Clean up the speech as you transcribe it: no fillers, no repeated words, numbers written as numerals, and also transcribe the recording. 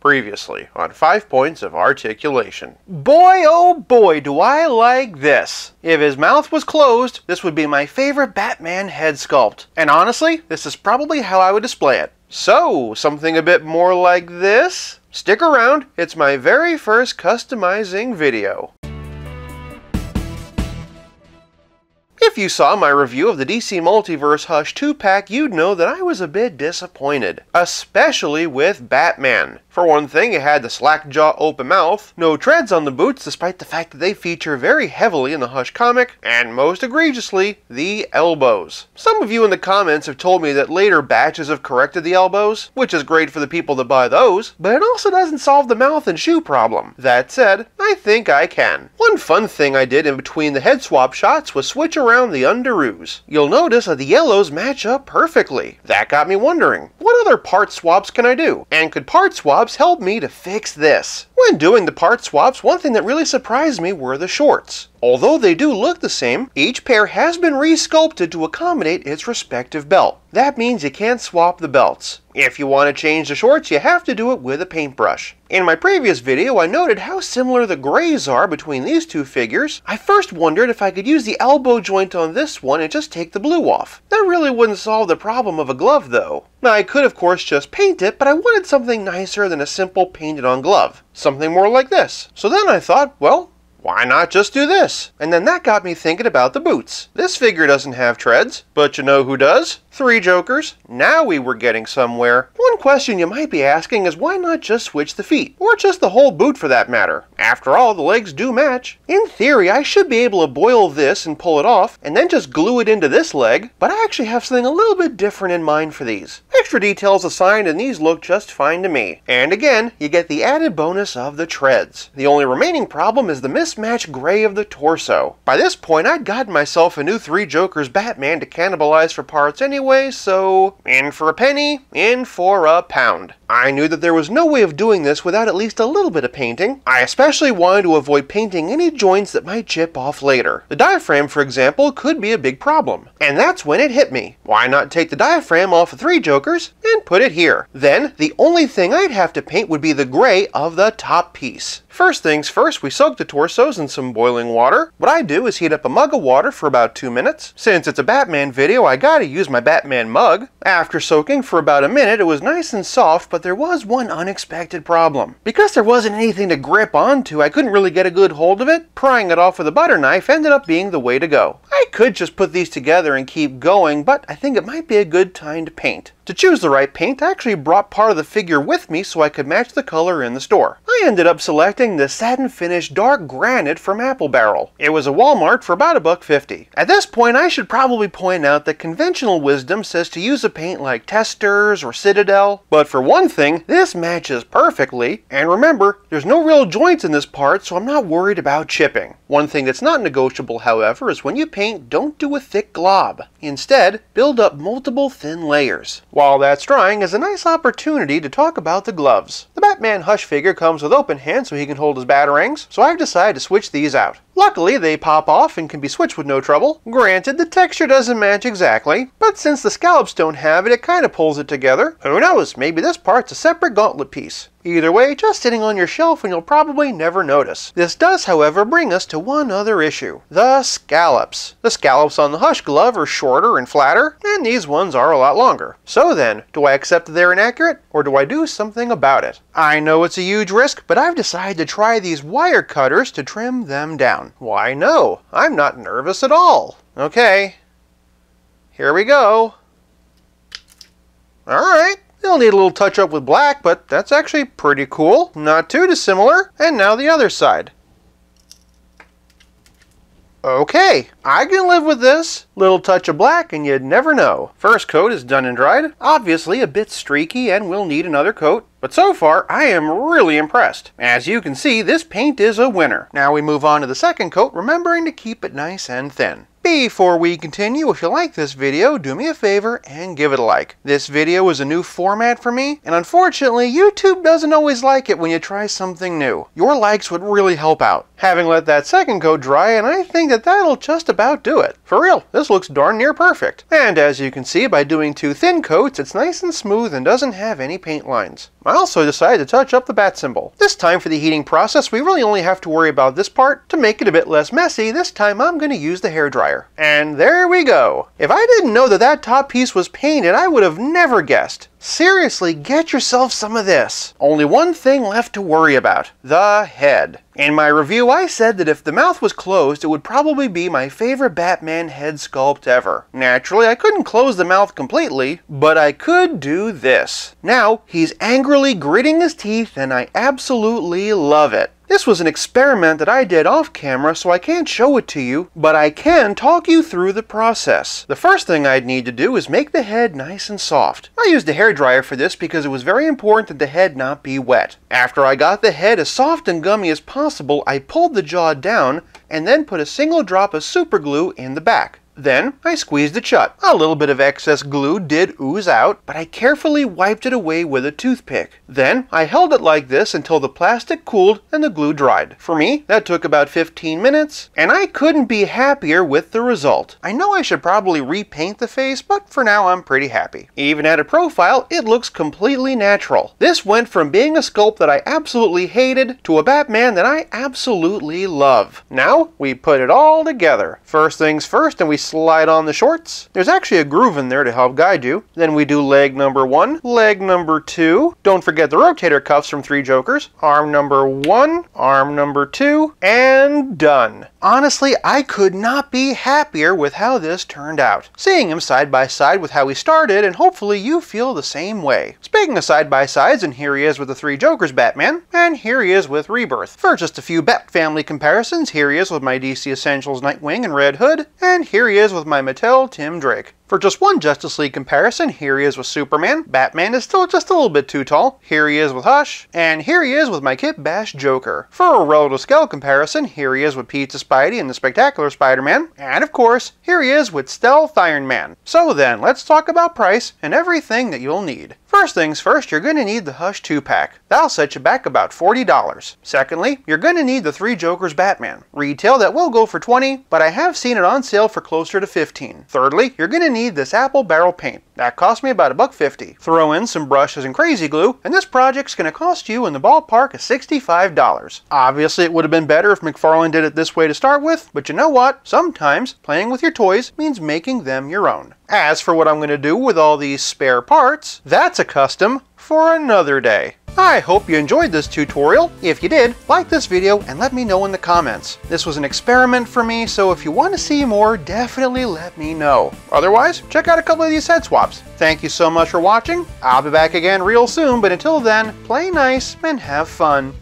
Previously on 5 Points of Articulation. Boy, oh boy, do I like this. If his mouth was closed, this would be my favorite Batman head sculpt. And honestly, this is probably how I would display it. So, something a bit more like this? Stick around, it's my very first customizing video. If you saw my review of the DC Multiverse Hush 2-pack, you'd know that I was a bit disappointed, especially with Batman. For one thing, it had the slack jaw open mouth, no treads on the boots despite the fact that they feature very heavily in the Hush comic, and most egregiously, the elbows. Some of you in the comments have told me that later batches have corrected the elbows, which is great for the people that buy those, but it also doesn't solve the mouth and shoe problem. That said, I think I can. One fun thing I did in between the head swap shots was switch around the underoos. You'll notice that the yellows match up perfectly. That got me wondering, what other part swaps can I do? And could part swaps help me to fix this? When doing the part swaps, one thing that really surprised me were the shorts. Although they do look the same, each pair has been re-sculpted to accommodate its respective belt. That means you can't swap the belts. If you want to change the shorts, you have to do it with a paintbrush. In my previous video, I noted how similar the grays are between these two figures. I first wondered if I could use the elbow joint on this one and just take the blue off. That really wouldn't solve the problem of a glove, though. Now, I could, of course, just paint it, but I wanted something nicer than a simple painted-on glove. Something more like this. So then I thought, well, why not just do this? And then that got me thinking about the boots. This figure doesn't have treads, but you know who does? Three Jokers. Now we were getting somewhere. One question you might be asking is why not just switch the feet? Or just the whole boot for that matter. After all, the legs do match. In theory, I should be able to boil this and pull it off, and then just glue it into this leg, but I actually have something a little bit different in mind for these. Extra details assigned, and these look just fine to me. And again, you get the added bonus of the treads. The only remaining problem is the mismatched gray of the torso. By this point, I'd gotten myself a new Three Jokers Batman to cannibalize for parts anyway, so in for a penny, in for a pound. I knew that there was no way of doing this without at least a little bit of painting. I especially wanted to avoid painting any joints that might chip off later. The diaphragm, for example, could be a big problem. And that's when it hit me. Why not take the diaphragm off of Three Jokers and put it here? Then, the only thing I'd have to paint would be the gray of the top piece. First things first, we soak the torsos in some boiling water. What I do is heat up a mug of water for about 2 minutes. Since it's a Batman video, I gotta use my Batman mug. After soaking for about a minute, it was nice and soft, but there was one unexpected problem. Because there wasn't anything to grip onto, I couldn't really get a good hold of it. Prying it off with a butter knife ended up being the way to go. I could just put these together and keep going, but I think it might be a good time to paint. To choose the right paint, I actually brought part of the figure with me so I could match the color in the store. I ended up selecting the satin finished dark granite from Apple Barrel. It was a Walmart for about $1.50. At this point, I should probably point out that conventional wisdom says to use a paint like Testors or Citadel, but for one thing, this matches perfectly, and remember, there's no real joints in this part, so I'm not worried about chipping. One thing that's not negotiable, however, is when you paint, don't do a thick glob. Instead, build up multiple thin layers. While that's drying is a nice opportunity to talk about the gloves. The Batman Hush figure comes with open hands so he can hold his batarangs, so I've decided to switch these out. Luckily, they pop off and can be switched with no trouble. Granted, the texture doesn't match exactly, but since the scallops don't have it, it kind of pulls it together. Who knows, maybe this part's a separate gauntlet piece. Either way, just sitting on your shelf and you'll probably never notice. This does, however, bring us to one other issue. The scallops. The scallops on the Hush glove are shorter and flatter, and these ones are a lot longer. So then, do I accept that they're inaccurate, or do I do something about it? I know it's a huge risk, but I've decided to try these wire cutters to trim them down. Why no? I'm not nervous at all. Okay. Here we go. Alright. They'll need a little touch-up with black, but that's actually pretty cool. Not too dissimilar. And now the other side. Okay, I can live with this. Little touch of black and you'd never know. First coat is done and dried. Obviously a bit streaky and we'll need another coat. But so far, I am really impressed. As you can see, this paint is a winner. Now we move on to the second coat, remembering to keep it nice and thin. Before we continue, if you like this video, do me a favor and give it a like. This video is a new format for me, and unfortunately, YouTube doesn't always like it when you try something new. Your likes would really help out. Having let that second coat dry, and I think that that'll just about do it. For real, this looks darn near perfect. And as you can see, by doing two thin coats, it's nice and smooth and doesn't have any paint lines. I also decided to touch up the bat symbol. This time for the heating process, we really only have to worry about this part. To make it a bit less messy, this time I'm going to use the hairdryer. And there we go. If I didn't know that that top piece was painted, I would have never guessed. Seriously, get yourself some of this. Only one thing left to worry about. The head. In my review, I said that if the mouth was closed, it would probably be my favorite Batman head sculpt ever. Naturally, I couldn't close the mouth completely, but I could do this. Now, he's angrily gritting his teeth, and I absolutely love it. This was an experiment that I did off camera, so I can't show it to you, but I can talk you through the process. The first thing I'd need to do is make the head nice and soft. I used a hairdryer for this because it was very important that the head not be wet. After I got the head as soft and gummy as possible, I pulled the jaw down and then put a single drop of super glue in the back. Then, I squeezed it shut. A little bit of excess glue did ooze out, but I carefully wiped it away with a toothpick. Then, I held it like this until the plastic cooled and the glue dried. For me, that took about 15 minutes, and I couldn't be happier with the result. I know I should probably repaint the face, but for now I'm pretty happy. Even at a profile, it looks completely natural. This went from being a sculpt that I absolutely hated to a Batman that I absolutely love. Now, we put it all together. First things first, and we slide on the shorts. There's actually a groove in there to help guide you. Then we do leg number one, leg number two. Don't forget the rotator cuffs from Three Jokers. Arm number one, arm number two, and done. Honestly, I could not be happier with how this turned out. Seeing him side by side with how he started, and hopefully you feel the same way. Speaking of side by sides, and here he is with the Three Jokers Batman, and here he is with Rebirth. For just a few Bat family comparisons, here he is with my DC Essentials Nightwing and Red Hood, and here he is with my Mattel Tim Drake. For just one Justice League comparison, here he is with Superman. Batman is still just a little bit too tall. Here he is with Hush. And here he is with my Kit Bash Joker. For a relative scale comparison, here he is with Pizza Spidey and the Spectacular Spider-Man. And of course, here he is with Stealth Iron Man. So then, let's talk about price and everything that you'll need. First things first, you're going to need the Hush 2-pack. That'll set you back about $40. Secondly, you're going to need the Three Jokers Batman. Retail that will go for $20, but I have seen it on sale for closer to $15. Thirdly, you're going to need this Apple Barrel paint. That cost me about $1.50. Throw in some brushes and crazy glue, and this project's going to cost you in the ballpark of $65. Obviously, it would have been better if McFarlane did it this way to start with, but you know what? Sometimes playing with your toys means making them your own. As for what I'm going to do with all these spare parts, that's a custom for another day. I hope you enjoyed this tutorial. If you did, like this video and let me know in the comments. This was an experiment for me, so if you want to see more, definitely let me know. Otherwise, check out a couple of these head swaps. Thank you so much for watching. I'll be back again real soon, but until then, play nice and have fun.